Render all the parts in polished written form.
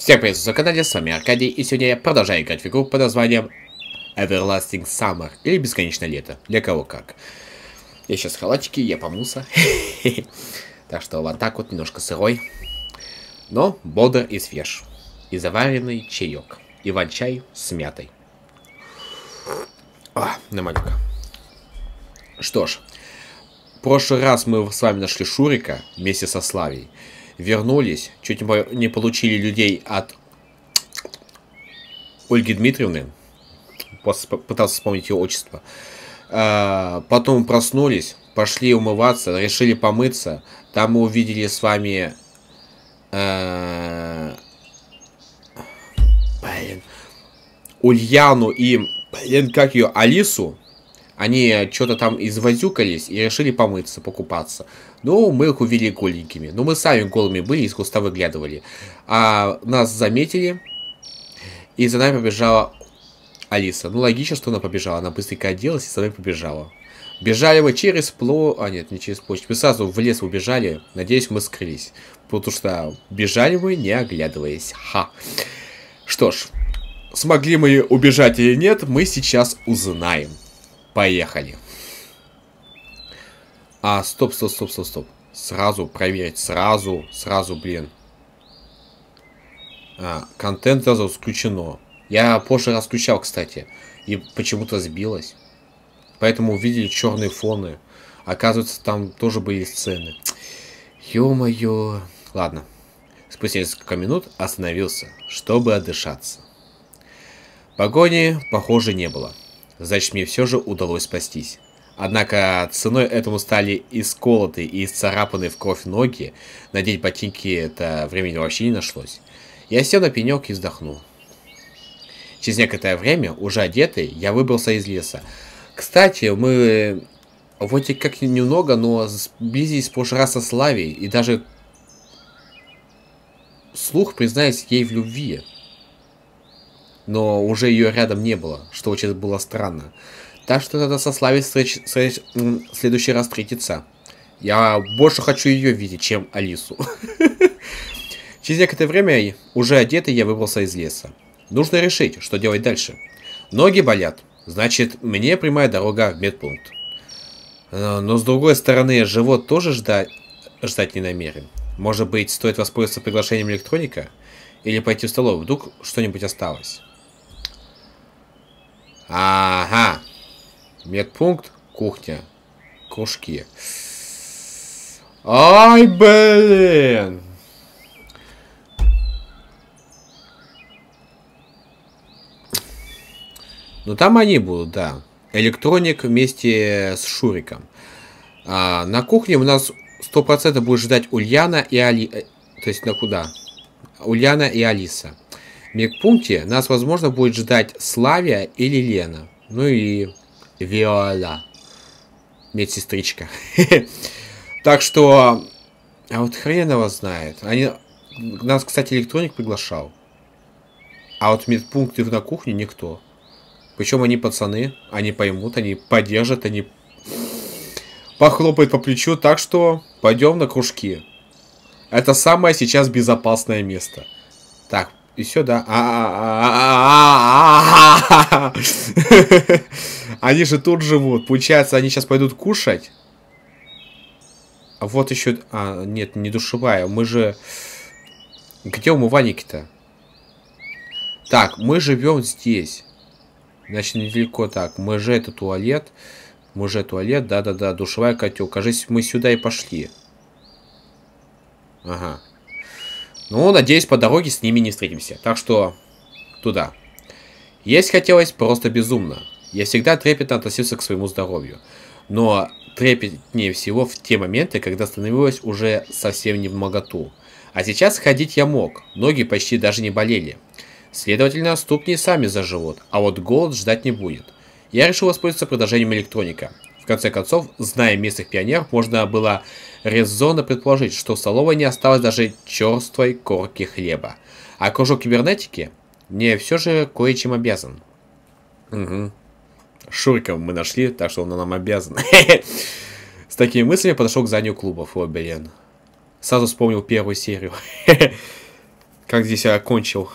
Всем привет, на канале, с вами Аркадий, и сегодня я продолжаю играть в игру под названием Everlasting Summer, или Бесконечное Лето, для кого как. Я сейчас халатики, я помылся, так что вот так вот, немножко сырой, но бодр и свеж, и заваренный чаек, иван-чай с мятой. Намаленько. Что ж, в прошлый раз мы с вами нашли Шурика вместе со Славей. Вернулись, чуть не получили людей от Ольги Дмитриевны. Пытался вспомнить ее отчество. Потом проснулись, пошли умываться, решили помыться. Там мы увидели с вами... Ульяну и... Алису. Они что-то там извозюкались и решили помыться, покупаться. Ну, мы их увидели голенькими. Но мы сами голыми были, из куста выглядывали. А нас заметили, и за нами побежала Алиса. Ну, логично, что она побежала. Она быстренько оделась и за нами побежала. Бежали мы через не через площадь. Мы сразу в лес убежали. Надеюсь, мы скрылись. Потому что бежали мы, не оглядываясь. Ха. Что ж, смогли мы убежать или нет, мы сейчас узнаем. Поехали. Стоп. Сразу проверить. Сразу, блин. Контент сразу включено. Я позже расключал, кстати. И почему-то сбилось. Поэтому увидели черные фоны. Оказывается, там тоже были сцены. Ё-моё. Ладно. Спустя несколько минут остановился, чтобы отдышаться. Погони, похоже, не было. Значит, мне все же удалось спастись. Однако ценой этому стали исколоты и исцарапаны в кровь ноги. Надеть ботинки это времени вообще не нашлось. Я сел на пенек и вздохнул. Через некоторое время, уже одетый, я выбрался из леса. Кстати, мы вот и как немного, но сблизились в прошлый раз со Славей. И даже вслух признаюсь ей в любви. Но уже ее рядом не было, что очень было странно. Так что надо со Славей в следующий раз встретиться. Я больше хочу ее видеть, чем Алису. Через некоторое время, уже одетый, я выбрался из леса. Нужно решить, что делать дальше. Ноги болят, значит, мне прямая дорога в медпункт. Но с другой стороны, живот тоже ждать не намерен. Может быть, стоит воспользоваться приглашением Электроника? Или пойти в столовую, вдруг что-нибудь осталось. Ага. Медпункт, кухня, кружки. Ай, блин! Ну там они будут, да. Электроник вместе с Шуриком. На кухне у нас 100% будет ждать Ульяна и Али... То есть на куда? Ульяна и Алиса. В медпункте нас, возможно, будет ждать Славя или Лена. Ну и Виола. Медсестричка. Так что... А вот хрен его знает. Нас, кстати, Электроник приглашал. А вот в медпункте на кухне никто. Причем они пацаны. Они поймут, они поддержат, они... Похлопают по плечу. Так что пойдем на кружки. Это самое сейчас безопасное место. Так, и все, да. Они же тут живут. Получается, они сейчас пойдут кушать. А вот еще... А, нет, не душевая. Мы же... Где умывальники-то? Так, мы живем здесь. Значит, недалеко так. Мы же это туалет. Мы же туалет. Да-да-да, душевая, котел. Кажись, мы сюда и пошли. Ага. Ну, надеюсь, по дороге с ними не встретимся. Так что, туда. Есть хотелось просто безумно. Я всегда трепетно относился к своему здоровью. Но трепетнее всего в те моменты, когда становилось уже совсем не в моготу. А сейчас ходить я мог. Ноги почти даже не болели. Следовательно, ступни сами заживут. А вот голод ждать не будет. Я решил воспользоваться предложением Электроника. В конце концов, зная местных пионеров, можно было резонно предположить, что в столовой не осталось даже черствой корки хлеба. А кружок кибернетики мне все же кое-чем обязан. Угу. Шурика мы нашли, так что он нам обязан. С такими мыслями подошел к зданию клубов. О, блин. Сразу вспомнил первую серию. Как здесь я окончил.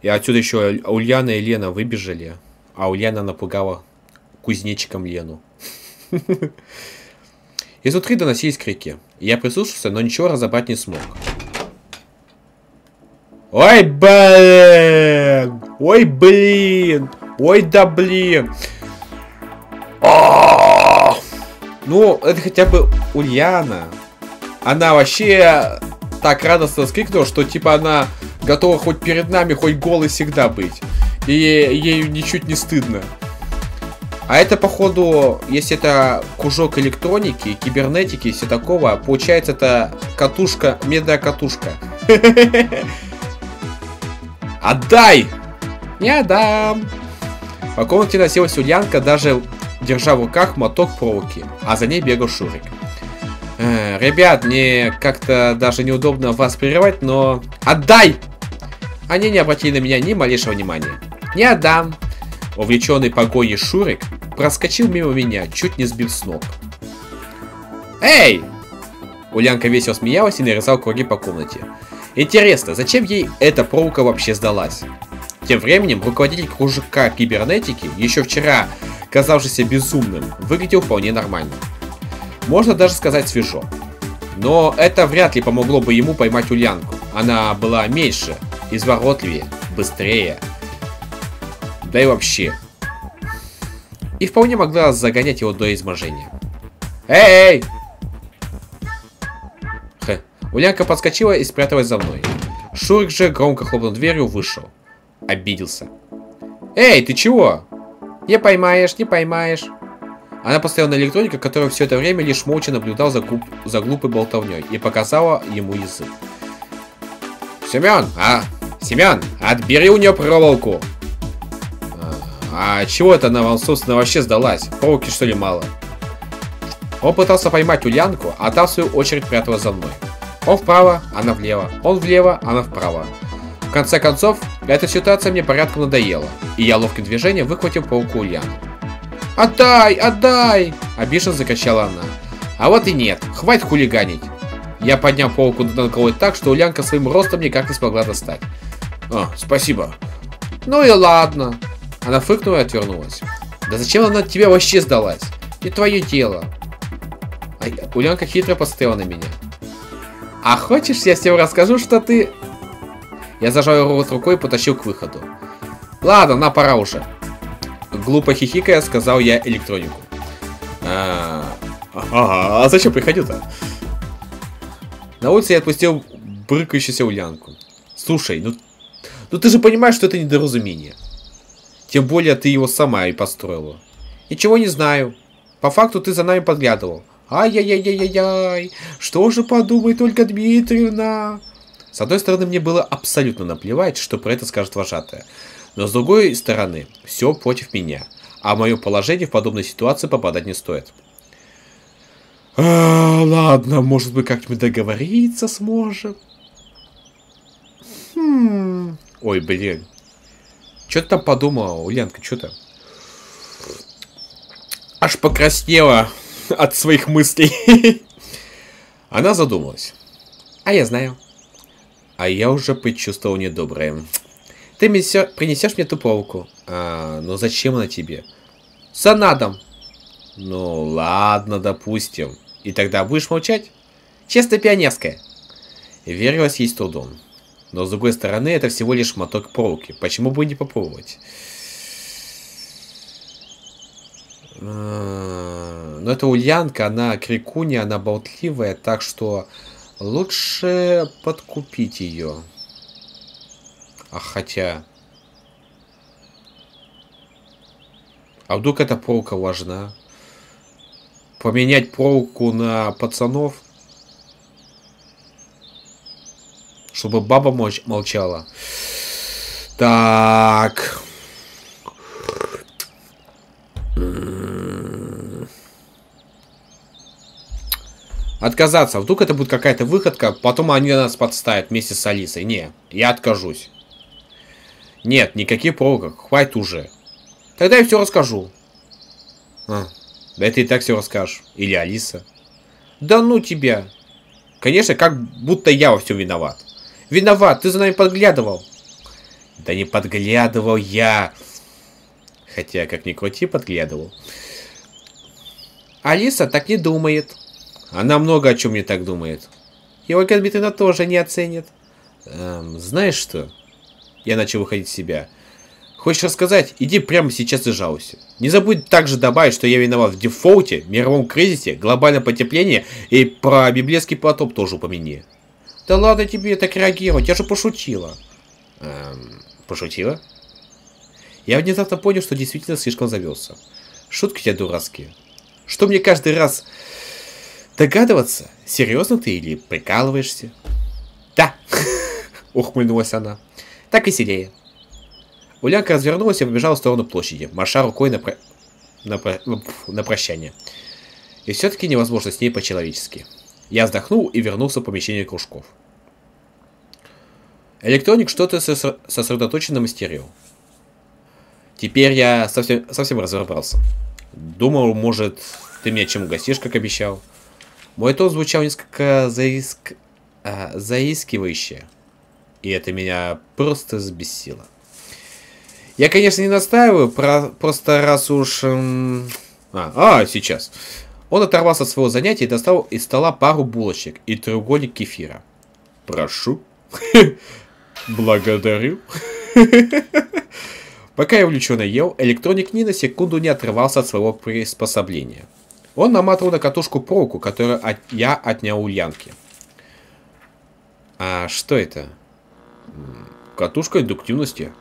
И отсюда еще Ульяна и Лена выбежали. А Ульяна напугала кузнечиком Лену. Изнутри доносились крики. Я прислушался, но ничего разобрать не смог. Ой, блин! Ой, блин! Ой, да блин! Ну, это хотя бы Ульяна. Она вообще так радостно скрикнула, что типа она готова хоть перед нами, хоть голой всегда быть. И ей ничуть не стыдно. А это, походу, если это кружок электроники, кибернетики и все такого, получается, это катушка, медиакатушка. Отдай! Не отдам! По комнате носилась Ульянка, даже держа в руках моток проволоки, а за ней бегал Шурик. Ребят, мне как-то даже неудобно вас прерывать, но... Отдай! Они не обратили на меня ни малейшего внимания. Не отдам! Увлеченный погоней Шурик проскочил мимо меня, чуть не сбив с ног. Эй! Ульянка весело смеялась и нарезала круги по комнате. Интересно, зачем ей эта проволока вообще сдалась? Тем временем руководитель кружка кибернетики, еще вчера казавшийся безумным, выглядел вполне нормально. Можно даже сказать свежо. Но это вряд ли помогло бы ему поймать Ульянку. Она была меньше, изворотливее, быстрее. Да и вообще. И вполне могла загонять его до изможения. Эй! Ульянка подскочила и спряталась за мной. Шурик же громко хлопнул дверью, вышел. Обиделся. Эй, ты чего? Не поймаешь, не поймаешь. Она постояла на электроника, который все это время лишь молча наблюдал за глупой болтовней, и показала ему язык. Семен, отбери у нее проволоку. А чего это она вам, собственно, вообще сдалась? Проволоки, что ли, мало? Он пытался поймать Ульянку, а та, в свою очередь, пряталась за мной. Он вправо, она влево. Он влево, она вправо. В конце концов, эта ситуация мне порядком надоела, и я ловким движением выхватил пауку Ульяну. «Отдай! Отдай!» – обиженно закричала она. «А вот и нет! Хватит хулиганить!» Я поднял пауку над головой так, что Ульянка своим ростом никак не смогла достать. «А, спасибо!» «Ну и ладно!» Она фыркнула и отвернулась. «Да зачем она тебе вообще сдалась? Не твое дело!» Ульянка хитро посмотрела на меня. А хочешь, я тебе расскажу, что ты... Я зажал его рот рукой и потащил к выходу. Ладно, на пора уже. Глупо хихикая, сказал я электронику. А зачем приходил-то? На улице я отпустил брыкающуюся Ульянку. Слушай, ну ты же понимаешь, что это недоразумение. Тем более ты его сама и построила. Ничего не знаю. По факту ты за нами подглядывал. Ай-яй-яй-яй-яй-яй, что же подумает Ольга Дмитриевна? С одной стороны, мне было абсолютно наплевать, что про это скажет вожатая. Но с другой стороны, все против меня. А в мое положение в подобной ситуации попадать не стоит. Ладно, может быть, как-нибудь договориться сможем. Ой, блин. Че ты там подумала, Ульянка, что там? Аж покраснела от своих мыслей. Она задумалась. А я знаю. А я уже предчувствовал недоброе. Ты принесешь мне ту пауку. Но зачем она тебе? За надом. Ну ладно, допустим. И тогда будешь молчать? Честно пионерская. Верилась ей с трудом. Но с другой стороны, это всего лишь моток проволоки. Почему бы не попробовать? Но это Ульянка, она крикуня, она болтливая, так что лучше подкупить ее. А хотя... А вдруг эта проволока важна? Поменять проволоку на пацанов? Чтобы баба молчала. Так... Отказаться. Вдруг это будет какая-то выходка, потом они нас подставят вместе с Алисой. Не, я откажусь. Нет, никаких проволок. Хватит уже. Тогда я все расскажу. Да ты и так все расскажешь. Или Алиса. Да ну тебя. Конечно, как будто я во всем виноват. Виноват, ты за нами подглядывал. Да не подглядывал я. Хотя, как ни крути, подглядывал. Алиса так не думает. Она много о чем не так думает. И Ольга Дмитриевна тоже не оценит. Знаешь что? Я начал выходить из себя. Хочешь рассказать? Иди прямо сейчас и жалуйся. Не забудь также добавить, что я виноват в дефолте, мировом кризисе, глобальном потеплении и про библейский потоп тоже упомяни. Да ладно тебе так реагировать, я же пошутила. Пошутила? Я внезапно понял, что действительно слишком завелся. Шутки у тебя дурацкие. Что мне каждый раз догадываться? Серьезно ты или прикалываешься? Да, ухмыльнулась она. Так и сидея. Ульянка развернулась и побежала в сторону площади, маша рукой на прощание. И все-таки невозможно с ней по-человечески. Я вздохнул и вернулся в помещение кружков. Электроник что-то сосредоточенно мастерил. Теперь я совсем разобрался. Думал, может, ты меня чем угостишь, как обещал. Мой тон звучал несколько заискивающе. И это меня просто взбесило. Я, конечно, не настаиваю, просто раз уж... сейчас. Он оторвался от своего занятия и достал из стола пару булочек и треугольник кефира. Прошу. Благодарю. Пока я увлеченно ел, электроник ни на секунду не отрывался от своего приспособления. Он наматывал на катушку проволоку, которую я отнял у Ульянки. А что это? Катушка индуктивности.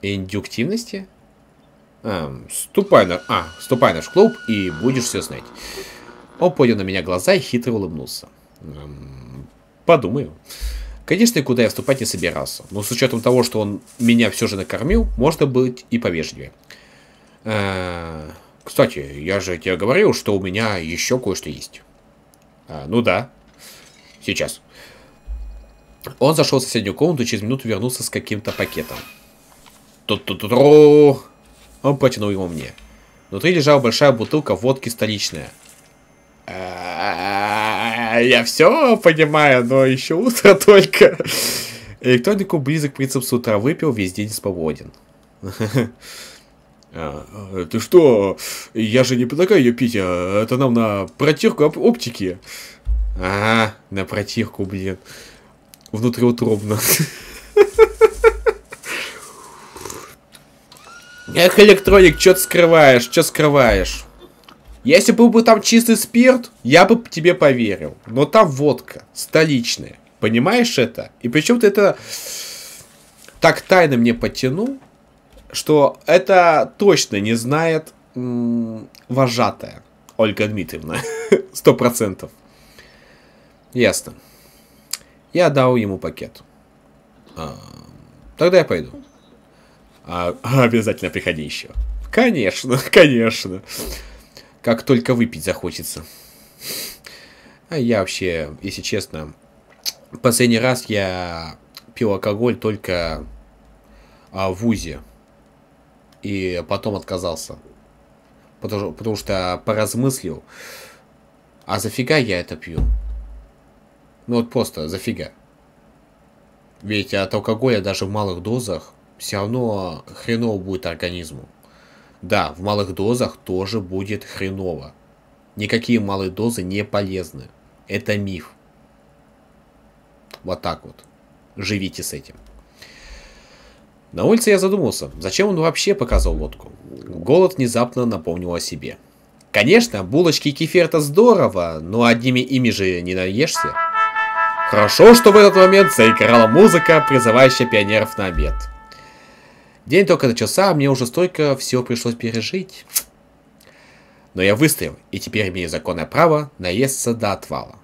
Индуктивности? Ступай в наш клуб и будешь все знать. Он поднял на меня глаза и хитро улыбнулся. Подумаю. Конечно, и куда я вступать не собирался. Но с учетом того, что он меня все же накормил, можно быть и повежливее. Кстати, я же тебе говорил, что у меня еще кое-что есть. Ну да. Сейчас. Он зашел в соседнюю комнату и через минуту вернулся с каким-то пакетом. Ту-ту-ту-тру! Он протянул его мне. Внутри лежала большая бутылка водки столичная. Я все понимаю, но еще утро только. Электронику близок принцип с утра выпил, весь день свободен. Ты что? Я же не предлагаю ее пить, а это нам на протирку оптики. Ага, на протирку, блин. Внутриутробно. Эх, электроник, чё ты скрываешь, чё скрываешь? Если был бы там чистый спирт, я бы тебе поверил. Но там водка столичная. Понимаешь это? И причем ты это так тайно мне подтянул, что это точно не знает вожатая Ольга Дмитриевна. 100%. Ясно. Я дал ему пакет. Тогда я пойду. Обязательно приходи еще. Конечно, конечно. Как только выпить захочется. А я вообще, если честно, последний раз я пил алкоголь только в УЗИ. И потом отказался. Потому что поразмыслил. А зафига я это пью? Ну вот просто зафига. Ведь от алкоголя даже в малых дозах все равно хреново будет организму. Да, в малых дозах тоже будет хреново. Никакие малые дозы не полезны. Это миф. Вот так вот. Живите с этим. На улице я задумался, зачем он вообще показал водку. Голод внезапно напомнил о себе. Конечно, булочки и кефир это здорово, но одними ими же не наешься. Хорошо, что в этот момент заиграла музыка, призывающая пионеров на обед. День только начался, а мне уже столько всего пришлось пережить. Но я выстоял, и теперь имею законное право наесться до отвала.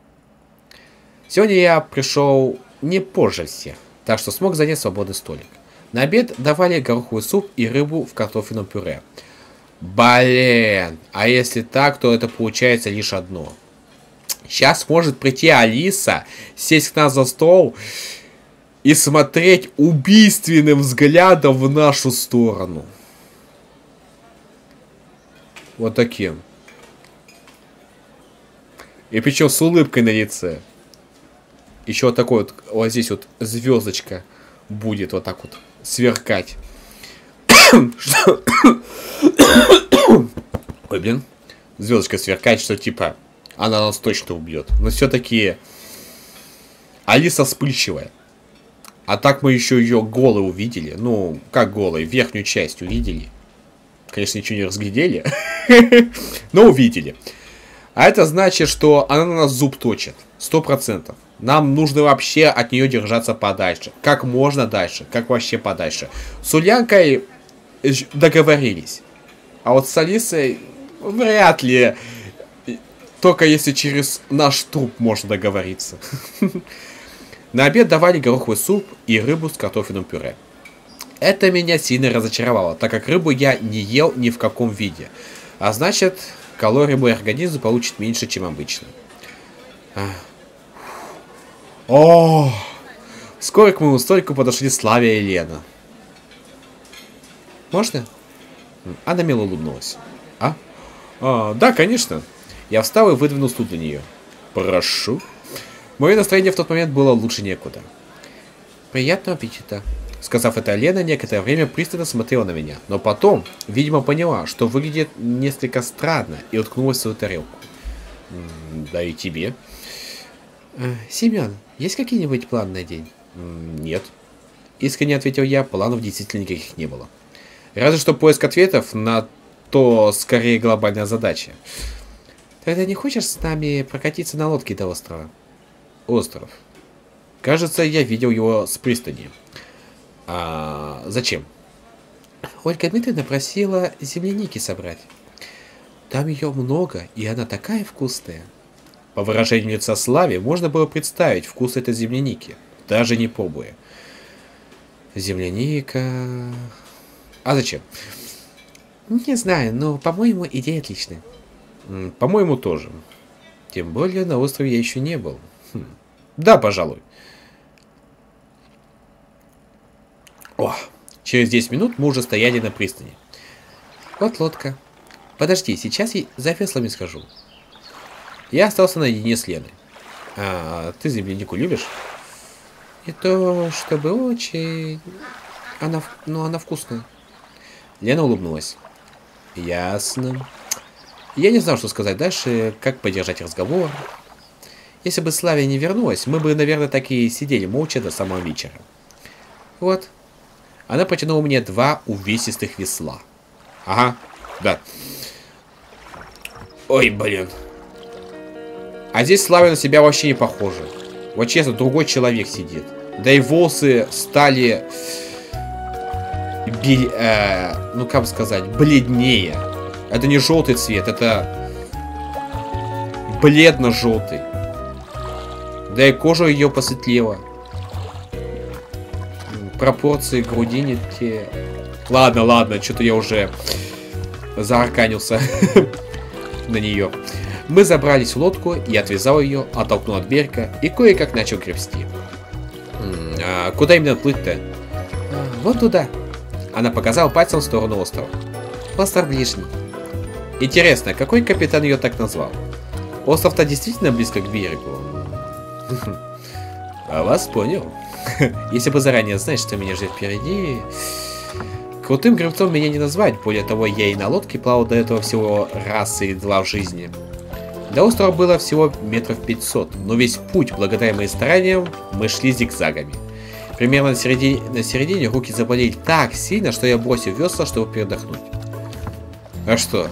Сегодня я пришел не позже всех, так что смог занять свободный столик. На обед давали гороховый суп и рыбу в картофельном пюре. Блин, а если так, то это получается лишь одно. Сейчас может прийти Алиса, сесть к нам за стол и смотреть убийственным взглядом в нашу сторону. Вот таким. И причем с улыбкой на лице. Еще вот такой вот, вот здесь вот звездочка будет вот так вот сверкать. Ой, блин. Звездочка сверкать, что типа она нас точно убьет. Но все-таки Алиса вспыльчивая. А так мы еще ее голой увидели. Ну, как голой, верхнюю часть увидели. Конечно, ничего не разглядели. Но увидели. А это значит, что она на нас зуб точит. 100%. Нам нужно вообще от нее держаться подальше. Как можно дальше, как вообще подальше. С Ульянкой договорились. А вот с Алисой вряд ли. Только если через наш труп можно договориться. На обед давали гороховый суп и рыбу с картофельным пюре. Это меня сильно разочаровало, так как рыбу я не ел ни в каком виде. А значит, калорий мой организм получит меньше, чем обычно. О! Вскоре к моему столику подошли Славя и Лена. Можно? Она мило улыбнулась. А? Да, конечно. Я встал и выдвинул стул для нее. Прошу. Мое настроение в тот момент было лучше некуда. Приятного аппетита. Сказав это, Лена некоторое время пристально смотрела на меня. Но потом, видимо, поняла, что выглядит несколько странно, и уткнулась в свою тарелку. Да и тебе. Семен, есть какие-нибудь планы на день? Нет. Искренне ответил я, планов действительно никаких не было. Разве что поиск ответов на то, скорее, глобальная задача. Тогда не хочешь с нами прокатиться на лодке до острова? Остров. Кажется, я видел его с пристани. А зачем? Ольга Дмитриевна просила земляники собрать. Там ее много, и она такая вкусная. По выражению лица Славе можно было представить вкус этой земляники, даже не пробуя. Земляника... А зачем? Не знаю, но, по-моему, идея отличная. По-моему, тоже. Тем более, на острове я еще не был. Да, пожалуй. О, через 10 минут мы уже стояли на пристани. Вот лодка. Подожди, сейчас я за веслами схожу. Я остался наедине с Леной. А ты землянику любишь? Не то, чтобы очень... она вкусная. Лена улыбнулась. Ясно. Я не знал, что сказать дальше, как поддержать разговор. Если бы Славя не вернулась, мы бы, наверное, так и сидели молча до самого вечера. Вот. Она протянула мне два увесистых весла. Ага, да. Ой, блин. А здесь Славя на себя вообще не похожа. Вот честно, другой человек сидит. Да и волосы стали... ну, как сказать, бледнее. Это не желтый цвет, это... бледно-желтый. Да и кожа ее посветлела. Пропорции грудинки. Ладно, ладно, что-то я уже заарканился на нее. Мы забрались в лодку, я отвязал ее, оттолкнул от берега и кое-как начал гребсти. А куда именно плыть-то? Вот туда. Она показала пальцем в сторону острова. Остров ближний. Интересно, какой капитан ее так назвал? Остров-то действительно близко к берегу. А вас понял. Если бы заранее знать, что меня ждет впереди... Крутым гребцом меня не назвать. Более того, я и на лодке плавал до этого всего раз и два в жизни. До острова было всего метров 500. Но весь путь, благодаря моим стараниям, мы шли зигзагами. Примерно на середине руки заболели так сильно, что я бросил весла, чтобы передохнуть. А что?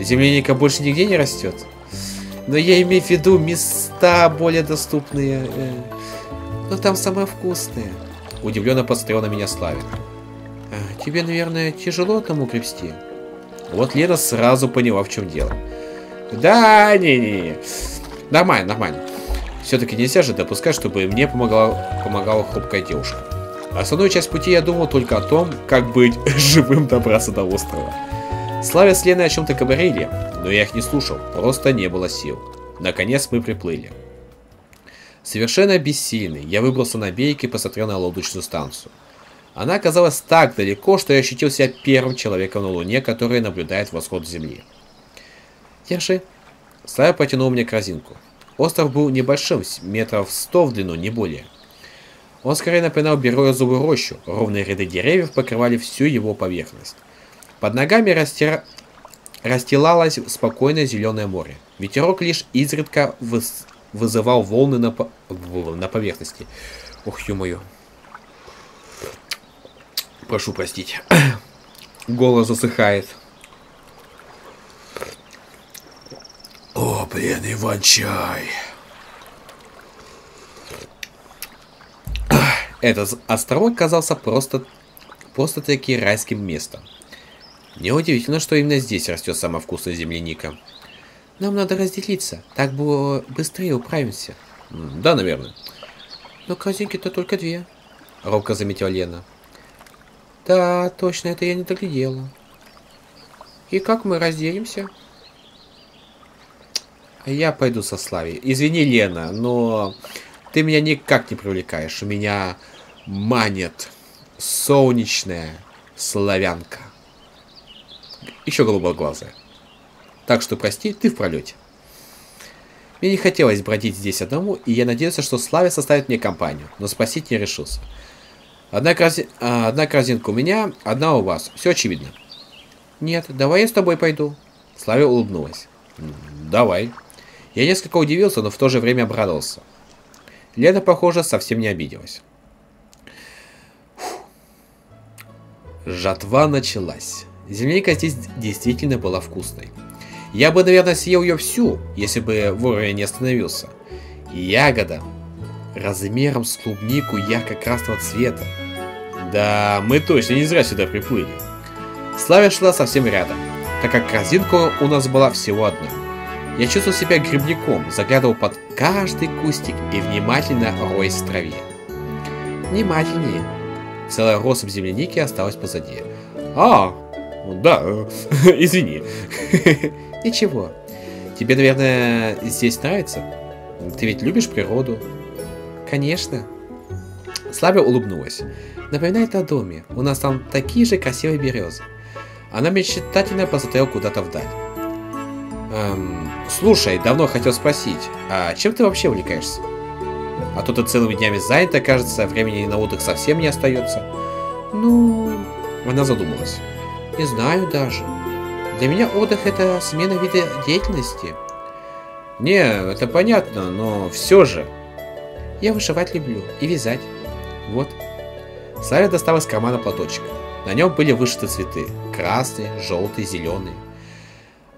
Земляника больше нигде не растет? Но я имею в виду места более доступные. Но там самое вкусное. Удивленно посмотрел на меня Славик. Тебе, наверное, тяжело там укрепсти. Вот Лена сразу поняла, в чем дело. Да, не-не-не. Нормально, нормально. Все-таки нельзя же допускать, чтобы мне помогала хрупкая девушка. Основную часть пути я думал только о том, как быть живым добраться до острова. Славя с Леной о чем-то говорили, но я их не слушал, просто не было сил. Наконец мы приплыли. Совершенно бессильный, я выбрался на берег и посмотрел на лодочную станцию. Она оказалась так далеко, что я ощутил себя первым человеком на Луне, который наблюдает восход Земли. Держи. Славя протянул мне корзинку. Остров был небольшим, метров 100 в длину, не более. Он скорее напоминал березовую рощу, ровные ряды деревьев покрывали всю его поверхность. Под ногами расстилалось спокойное зеленое море. Ветерок лишь изредка вызывал волны на поверхности. Ох, ё-моё. Прошу простить. Голос засыхает. О, блин, Иван-чай. Этот островок казался просто-таки райским местом. Неудивительно, что именно здесь растет самая вкусная земляника. Нам надо разделиться. Так быстрее управимся. Да, наверное. Но корзинки-то только две. Робко заметила Лена. Да, точно, это я не доглядела. И как мы разделимся? Я пойду со Славей. Извини, Лена, но ты меня никак не привлекаешь. Меня манит солнечная славянка. Еще голубоглазая. Так что прости, ты в пролете. Мне не хотелось бродить здесь одному, и я надеялся, что Славя составит мне компанию, но спросить не решился. Одна корзинка у меня, одна у вас. Все очевидно. Нет, давай я с тобой пойду. Славя улыбнулась. Давай. Я несколько удивился, но в то же время обрадовался. Лена, похоже, совсем не обиделась. Фух. Жатва началась. Земляника здесь действительно была вкусной. Я бы, наверное, съел ее всю, если бы вовремя не остановился. Ягода размером с клубнику ярко-красного цвета. Да, мы точно не зря сюда приплыли. Славя шла совсем рядом, так как корзинка у нас была всего одна. Я чувствовал себя грибником, заглядывал под каждый кустик и внимательно роясь в траве. Внимательнее. Целая россыпь земляники осталась позади. А, да, извини. Ничего. Тебе, наверное, здесь нравится? Ты ведь любишь природу? Конечно. Славя улыбнулась. Напоминает о доме. У нас там такие же красивые березы. Она мечтательно посмотрела куда-то вдаль. Слушай, давно хотел спросить, а чем ты вообще увлекаешься? А то ты целыми днями занята, кажется, времени на отдых совсем не остается. Ну... Она задумалась. Не знаю даже. Для меня отдых — это смена вида деятельности. Не, это понятно, но все же. Я вышивать люблю и вязать. Вот. Славя достала из кармана платочек. На нем были вышиты цветы. Красные, желтые, зеленые.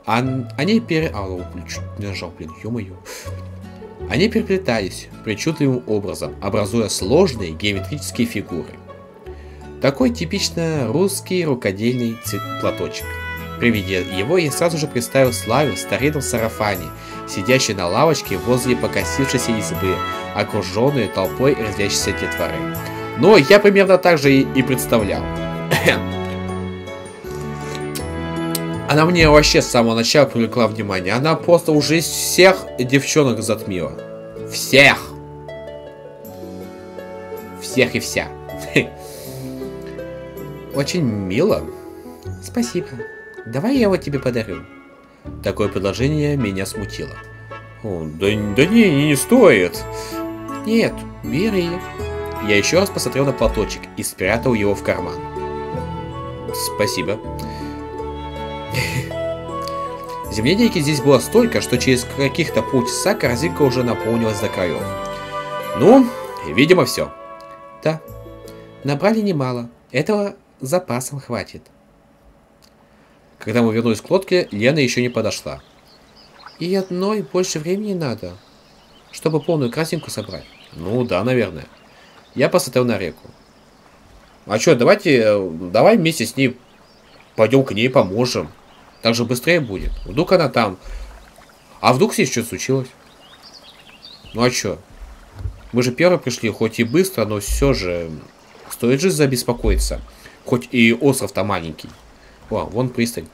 Они переплетались причудливым образом, образуя сложные геометрические фигуры. Такой типично русский рукодельный платочек. При виде его я сразу же представил Славю в старинном сарафане, сидящей на лавочке возле покосившейся избы, окруженной толпой резвящейся детворы. Но я примерно так же и представлял. Она мне вообще с самого начала привлекла внимание. Она просто уже всех девчонок затмила. Всех! Всех и вся. Очень мило. Спасибо. Давай я его тебе подарю. Такое предложение меня смутило. О, да не стоит. Нет, бери. Я еще раз посмотрел на платочек и спрятал его в карман. Спасибо. Земляники здесь было столько, что через каких-то полчаса корзинка уже наполнилась до краев. Ну, видимо, все. Да. Набрали немало. Этого запасом хватит. Когда мы вернулись к лодке, Лена еще не подошла. И одной больше времени надо, чтобы полную корзинку собрать. Ну да, наверное. Я посмотрел на реку. А что, давай вместе с ней пойдем к ней, поможем. Так же быстрее будет. Вдруг она там... А вдруг с ней что-то случилось? Ну а что? Мы же первые пришли, хоть и быстро, но все же... Стоит же забеспокоиться. Хоть и остров-то маленький. О, вон пристань.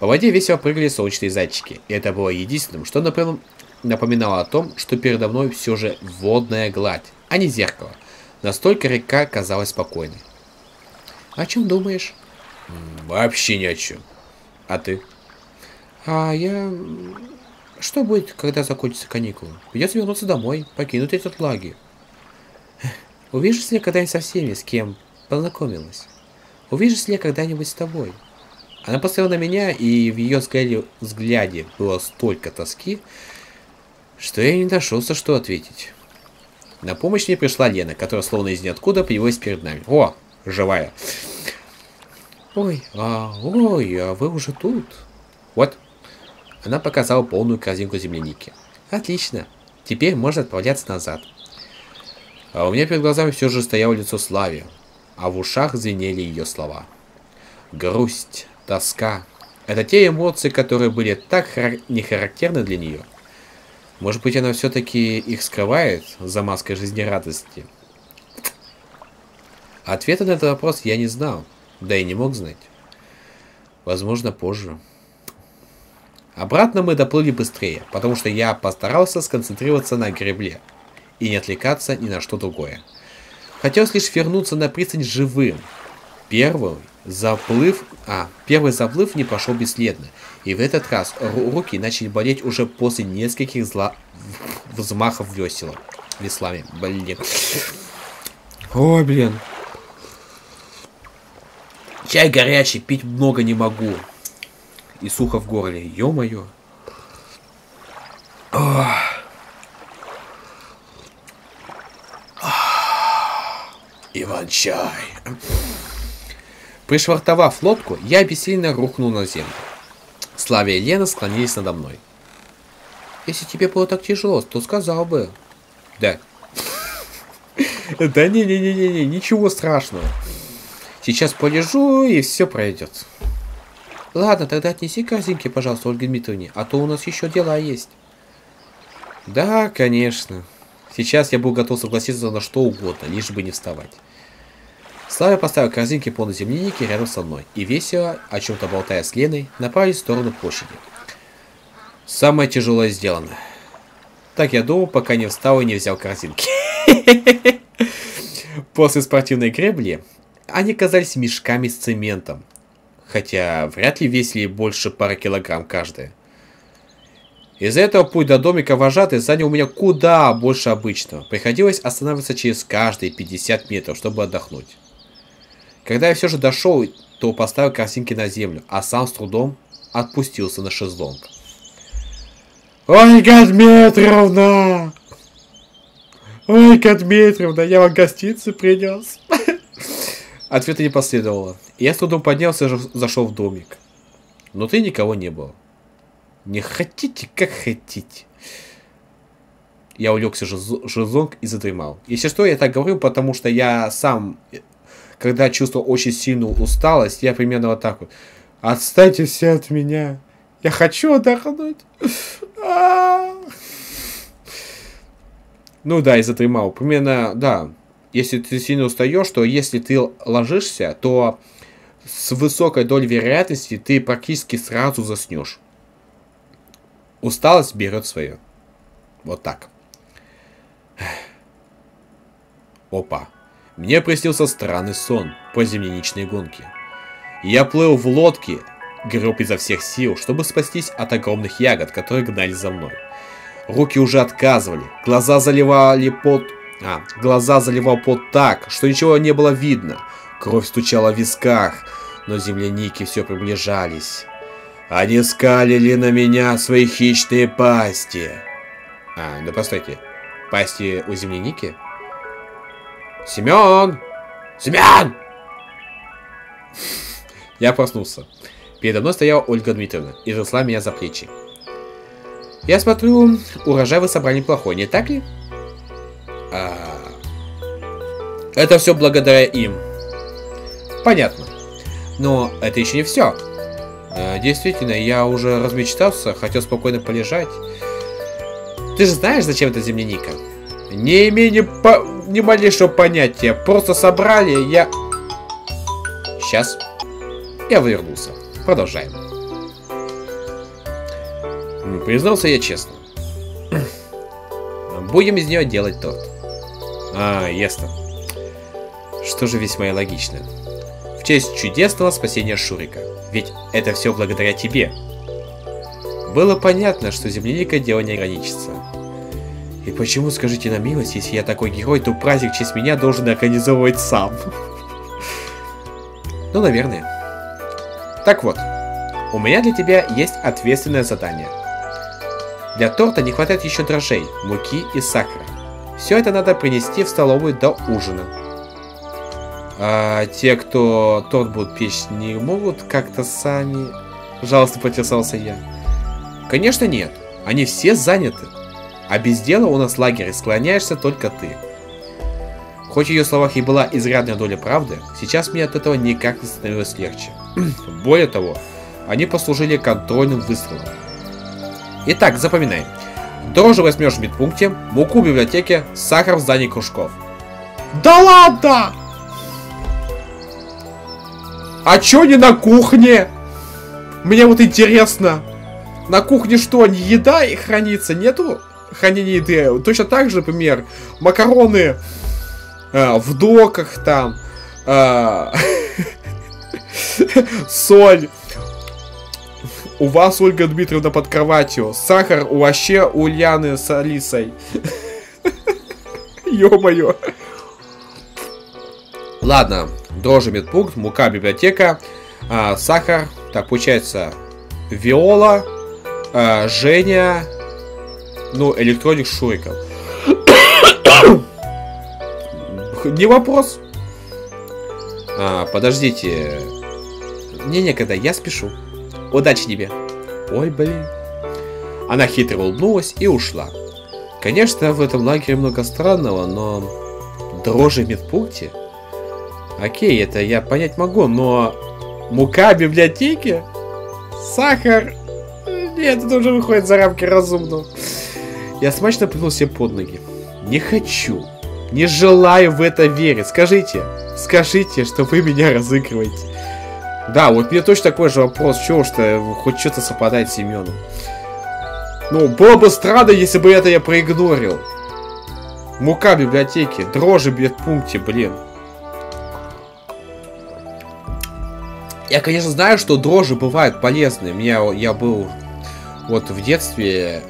По воде весело прыгали солнечные зайчики. И это было единственным, что напоминало о том, что передо мной все же водная гладь, а не зеркало. Настолько река казалась спокойной. О чем думаешь? Вообще ни о чем. А ты? А я... Что будет, когда закончатся каникулы? Придется вернуться домой, покинуть этот лагерь. Увижусь ли я когда-нибудь со всеми, с кем познакомилась? Увижусь ли я когда-нибудь с тобой? Она посмотрела на меня, и в ее взгляде было столько тоски, что я не нашелся, что ответить. На помощь мне пришла Лена, которая словно из ниоткуда появилась перед нами. О, живая. Ой, а вы уже тут? Вот. Она показала полную корзинку земляники. Отлично. Теперь можно отправляться назад. А у меня перед глазами все же стояло лицо Славе, а в ушах звенели ее слова. Грусть, тоска. Это те эмоции, которые были так нехарактерны для нее. Может быть, она все-таки их скрывает за маской жизнерадости? Ответа на этот вопрос я не знал, да и не мог знать. Возможно, позже. Обратно мы доплыли быстрее, потому что я постарался сконцентрироваться на гребле и не отвлекаться ни на что другое. Хотелось лишь вернуться на пристань живым. Первый заплыв не пошел бесследно, и в этот раз руки начали болеть уже после нескольких взмахов веслами. Блин. Ой, блин. Чай горячий, пить много не могу. И сухо в горле. Ё-моё. Иван-чай. Пришвартовав лодку, я бессильно рухнул на землю. Славя и Лена склонились надо мной. Если тебе было так тяжело, то сказал бы. Да. Да не-не-не-не, ничего страшного. Сейчас полежу и все пройдет. Ладно, тогда отнеси корзинки, пожалуйста, Ольге Дмитриевне, а то у нас еще дела есть. Да, конечно. Сейчас я был готов согласиться на что угодно, лишь бы не вставать. Славя поставил корзинки полной земляники рядом со мной и весело, о чем-то болтая с Леной, направились в сторону площади. Самое тяжелое сделано. Так я думал, пока не встал и не взял корзинки. После спортивной гребли они казались мешками с цементом, хотя вряд ли весили больше пары килограмм каждая. Из-за этого путь до домика вожатый занял у меня куда больше обычного. Приходилось останавливаться через каждые 50 метров, чтобы отдохнуть. Когда я все же дошел, то поставил корзинки на землю, а сам с трудом отпустился на шезлонг. Ольга Дмитриевна! Ольга Дмитриевна, я вам гостиницы принес. Ответа не последовало. Я с трудом поднялся и зашел в домик. Внутри никого не было. Не хотите, как хотите. Я улегся в шезлонг и задремал. Если что, я так говорю, потому что я сам, когда чувствовал очень сильную усталость, я примерно вот так вот. Отстаньте все от меня. Я хочу отдохнуть. Ну да, и задремал. Примерно, да. Если ты сильно устаешь, то если ты ложишься, то с высокой долей вероятности ты практически сразу заснешь. Усталость берет свое. Вот так. Опа. Мне приснился странный сон по земляничной гонке. Я плыл в лодке, греб изо всех сил, чтобы спастись от огромных ягод, которые гнали за мной. Руки уже отказывали, глаза заливал пот так, что ничего не было видно. Кровь стучала в висках, но земляники все приближались. Они скалили на меня свои хищные пасти. Ну постойте. Пасти у земляники? Семен! Семен! Я проснулся. Передо мной стояла Ольга Дмитриевна и трясла меня за плечи. Я смотрю, урожай вы собрали неплохой, не так ли? Это все благодаря им. Понятно. Но это еще не все. Действительно, я уже размечтался, хотел спокойно полежать. Ты же знаешь, зачем эта земляника? Не имею ни малейшего понятия. Просто собрали, я... Сейчас. Я вывернулся. Продолжаем. Признался я честно. Будем из нее делать торт. Ясно. Что же весьма и логично. В честь чудесного спасения Шурика. Ведь это все благодаря тебе. Было понятно, что земляника дело не ограничится. И почему, скажите на милость, если я такой герой, то праздник в честь меня должен организовывать сам? Ну, наверное. Так вот, у меня для тебя есть ответственное задание. Для торта не хватает еще дрожжей, муки и сахара. Все это надо принести в столовую до ужина. А те, кто торт будут печь, не могут как-то сами? Пожалуйста, потесался я. Конечно нет, они все заняты. А без дела у нас в лагере склоняешься только ты. Хоть в ее словах и была изрядная доля правды, сейчас мне от этого никак не становилось легче. Более того, они послужили контрольным выстрелом. Итак, запоминай. Дрожжи возьмешь в медпункте, муку в библиотеке, сахар в здании кружков. Да ладно! А чё не на кухне? Мне вот интересно. На кухне что, не еда и хранится? Нету хранения еды? Точно так же, например, макароны в доках там, соль. У вас, Ольга Дмитриевна, под кроватью. Сахар у вообще Ульяны с Алисой. Ё-моё. Ладно, дрожжи медпункт, мука библиотека, сахар. Так, получается, Виола, Женя, ну, Электроник, Шуриков. Не вопрос. Подождите. Мне некогда, я спешу. Удачи тебе. Ой, блин. Она хитро улыбнулась и ушла. Конечно, в этом лагере много странного, но... Дрожжи в медпункте? Окей, это я понять могу, но... Мука в библиотеке? Сахар? Нет, это уже выходит за рамки разумного. Я смачно плюнул себе под ноги. Не хочу. Не желаю в это верить. Скажите, что вы меня разыгрываете. Да, вот мне точно такой же вопрос, чего что хоть что-то совпадает с Семеном. Ну, было бы странно, если бы это я проигнорил. Мука в библиотеке, дрожжи в медпункте, блин. Я, конечно, знаю, что дрожжи бывают полезны. Я был вот в детстве,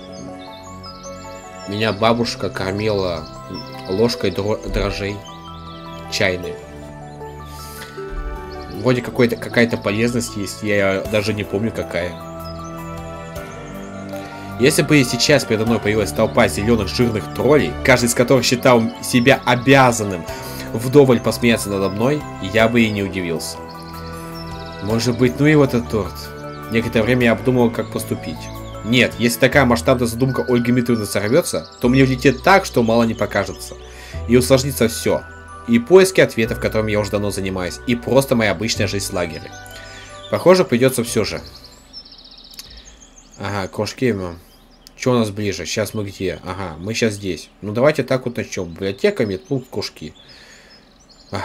меня бабушка кормила ложкой дрожжей чайной. Вроде какая-то полезность есть, я даже не помню какая. Если бы сейчас передо мной появилась толпа зеленых жирных троллей, каждый из которых считал себя обязанным вдоволь посмеяться надо мной, я бы и не удивился. Может быть, ну и вот этот торт. Некоторое время я обдумывал, как поступить. Нет, если такая масштабная задумка Ольги Дмитриевны сорвется, то мне влетит так, что мало не покажется. И усложнится все. И поиски ответов, которыми я уже давно занимаюсь, и просто моя обычная жизнь в лагере. Похоже, придется все же. Ага, кружки. Что у нас ближе? Сейчас мы где? Ага, мы сейчас здесь. Ну давайте так вот начнем. Библиотека, медпункт, кружки. Ах.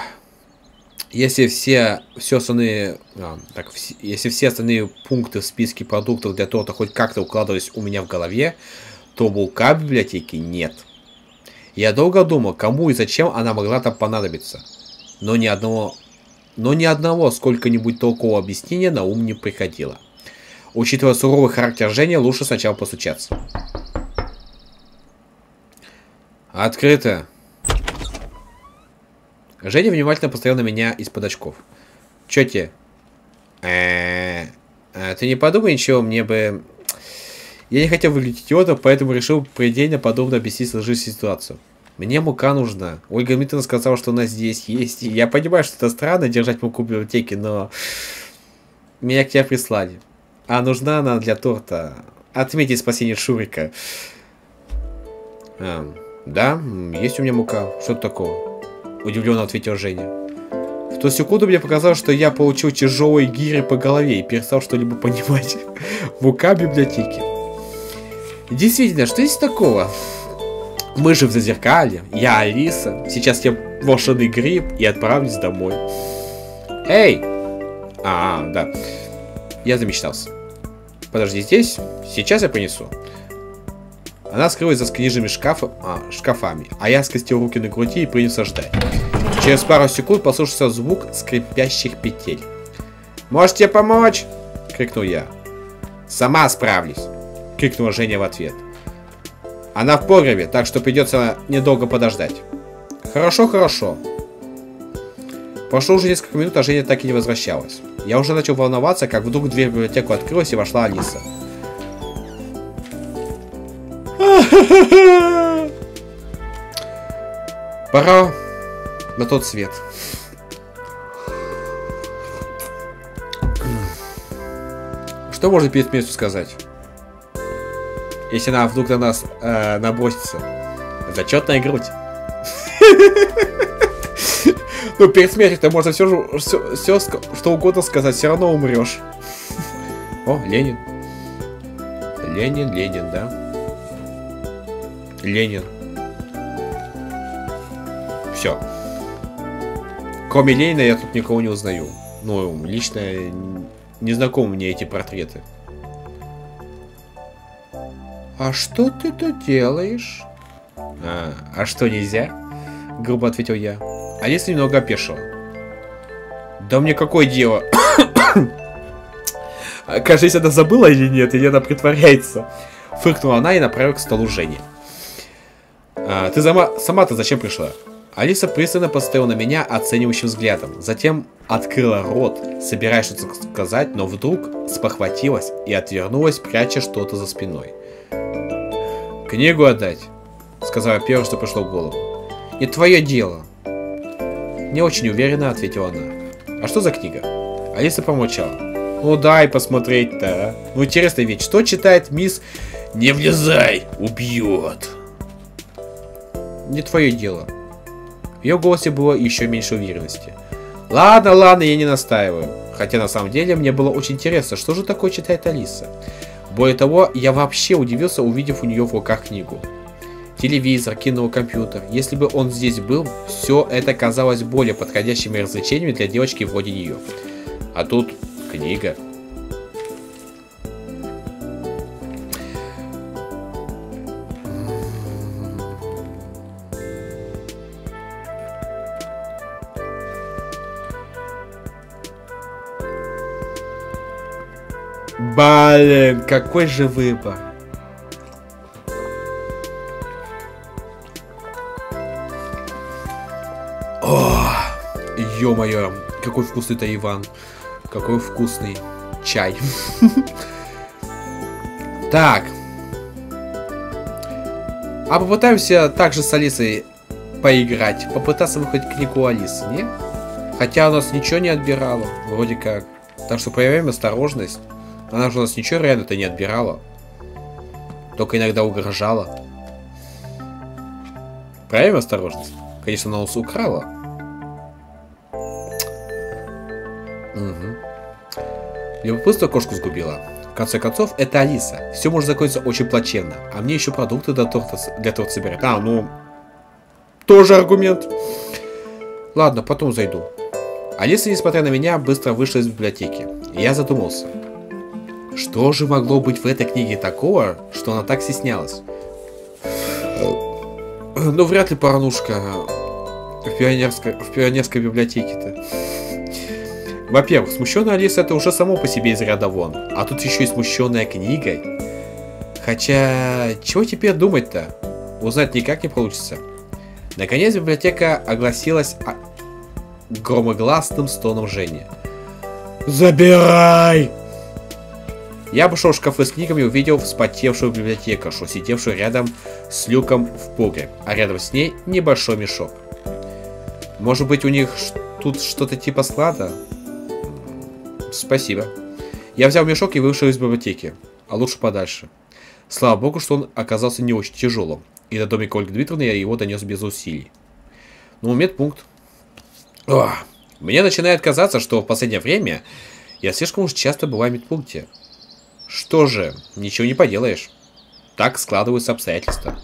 Если все остальные пункты в списке продуктов для торта хоть как-то укладывались у меня в голове, то булка в библиотеке нет. Я долго думал, кому и зачем она могла там понадобиться, но ни одного сколько-нибудь толкового объяснения на ум не приходило. Учитывая суровый характер Жени, лучше сначала постучаться. Открыто. Женя внимательно посмотрел на меня из-под очков. Чё тебе? Ты не подумай ничего, мне бы... Я не хотел выглядеть идиотом, поэтому решил предельно подробно объяснить сложившуюся ситуацию. Мне мука нужна. Ольга Дмитриевна сказала, что она здесь есть. Я понимаю, что это странно держать муку в библиотеке, но... Меня к тебе прислали. А нужна она для торта. Отметьте спасение Шурика. Да, есть у меня мука. Что-то такого. Удивленно ответил Женя. В ту секунду мне показалось, что я получил тяжелые гири по голове и перестал что-либо понимать. Мука в библиотеке. Действительно, что есть такого? Мы же в Зазеркалье, я Алиса, сейчас я волшебный гриб и отправлюсь домой. Эй! Да. Я замечтался. Подожди здесь, сейчас я принесу. Она скрылась за книжными шкафами, а я скрестил руки на груди и принялся ждать. Через пару секунд послышался звук скрипящих петель. «Можете помочь?» — крикнул я. «Сама справлюсь». крикнула Женя в ответ. Она в погребе, так что придется недолго подождать. Хорошо, хорошо. Прошло уже несколько минут, а Женя так и не возвращалась. Я уже начал волноваться, как вдруг дверь в библиотеку открылась и вошла Алиса. Пора на тот свет. Что можно перед смертью сказать? Если она вдруг на нас набросится. Зачетная грудь. Ну, перед смертью-то можно все, что угодно сказать, все равно умрешь. О, Ленин. Ленин, да? Ленин. Все. Кроме Ленина я тут никого не узнаю. Ну, лично не знакомы мне эти портреты. А что ты тут делаешь? А что нельзя? Грубо ответил я. Алиса немного опешила. Да мне какое дело? Кажется, она забыла или нет, или она притворяется. Фыркнула она и направила к столу Жени. Ты сама-то зачем пришла? Алиса пристально посмотрела на меня оценивающим взглядом. Затем открыла рот, собираясь что-то сказать, но вдруг спохватилась и отвернулась, пряча что-то за спиной. «Книгу отдать», — сказала первое, что пришло в голову. «Не твое дело», — не очень уверенно ответила она. «А что за книга?» Алиса помолчала. «Ну дай посмотреть-то, а? Ну интересно ведь, что читает мисс «Не влезай, убьет»?» «Не твое дело». В ее голосе было еще меньше уверенности. Ладно, я не настаиваю. Хотя на самом деле мне было очень интересно, что же такое читает Алиса. Более того, я вообще удивился, увидев у нее в руках книгу. Телевизор, кино, компьютер. Если бы он здесь был, все это казалось более подходящими развлечениями для девочки вроде нее. А тут книга. Блин, какой же выбор. О, ё-моё, какой вкусный Тайван. Какой вкусный чай. Так. А попытаемся также с Алисой поиграть. Попытаться выходить книгу Алисы, не? Хотя у нас ничего не отбирало, вроде как. Так что проявляем осторожность. Она же у нас ничего реально-то не отбирала. Только иногда угрожала. Проявим осторожность. Конечно, она нас украла. Угу. Любопытство кошку сгубила. В конце концов, это Алиса. Все может закончиться очень плачевно. А мне еще продукты для торта собирать. А, ну... Тоже аргумент. Ладно, потом зайду. Алиса, несмотря на меня, быстро вышла из библиотеки. Я задумался. Что же могло быть в этой книге такого, что она так стеснялась? Ну, вряд ли порнушка в пионерской библиотеке-то. Во-первых, смущенная Алиса — это уже само по себе из ряда вон. А тут еще и смущенная книгой. Хотя, чего теперь думать-то? Узнать никак не получится. Наконец, библиотека огласилась громогласным стоном Жени. «Забирай!» Я обошел шкафы с книгами и увидел вспотевшую библиотекаршу, сидевшую рядом с люком в погреб, а рядом с ней небольшой мешок. Может быть, у них тут что-то типа склада? Спасибо. Я взял мешок и вышел из библиотеки, а лучше подальше. Слава богу, что он оказался не очень тяжелым, и до домика Ольги Дмитриевны я его донес без усилий. Ну, медпункт. Ох. Мне начинает казаться, что в последнее время я слишком уж часто бываю в медпункте. Что же, ничего не поделаешь. Так складываются обстоятельства.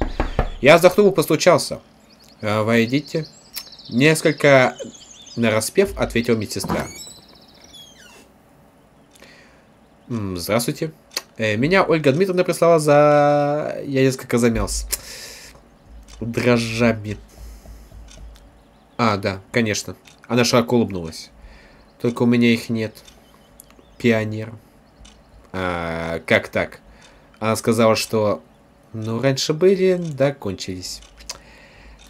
Я вздохнул и постучался. «Войдите». Несколько нараспев ответила медсестра. «Здравствуйте. Меня Ольга Дмитриевна прислала за...» Я несколько замялся. «Дрожжами». А, да, конечно. Она широко улыбнулась. «Только у меня их нет. Пионер». «Как так? Она сказала, что ну раньше были, да, кончились.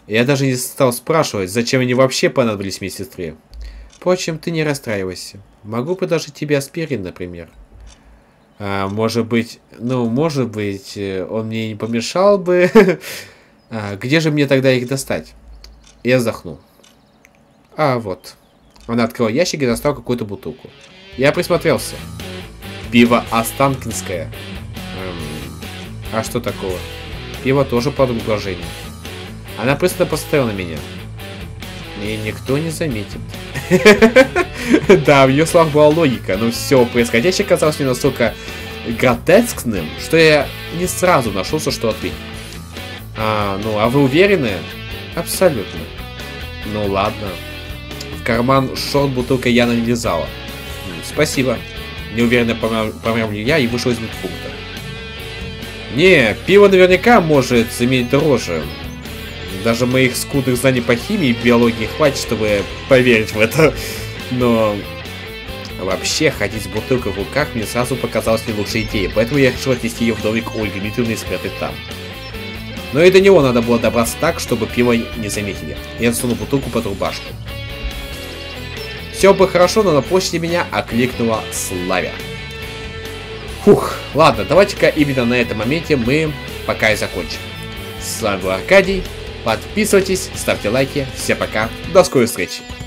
Я даже не стал спрашивать, зачем они вообще понадобились моей сестре. Впрочем, ты не расстраивайся. Могу предложить тебе аспирин, например. А, может быть, он мне не помешал бы. А, где же мне тогда их достать? Я вздохнул. А вот. Она открыла ящик и достала какую-то бутылку. Я присмотрелся. Пиво останкинское. А что такого? Пиво тоже под угрожением. Она просто посмотрела на меня. И никто не заметит. Да, в ее словах была логика, но все происходящее казалось мне настолько гротескным, что я не сразу нашелся, что ответить. А вы уверены? Абсолютно. Ну ладно. В карман шорт бутылка Яна не лезала. Спасибо. Неуверенно промямлил я и вышел из медпункта. Не, пиво наверняка может заменить дороже. Даже моих скудных знаний по химии и биологии хватит, чтобы поверить в это. Но вообще ходить с бутылкой в руках мне сразу показалось не лучшей идеей, поэтому я решил отнести ее в домик Ольги Дмитриевны и спрятать там. Но и до него надо было добраться так, чтобы пиво не заметили. Я засунул бутылку под рубашку. Все бы хорошо, но на площади меня окликнула Славя. Фух, ладно, давайте-ка именно на этом моменте мы пока и закончим. С вами был Аркадий. Подписывайтесь, ставьте лайки. Всем пока. До скорой встречи.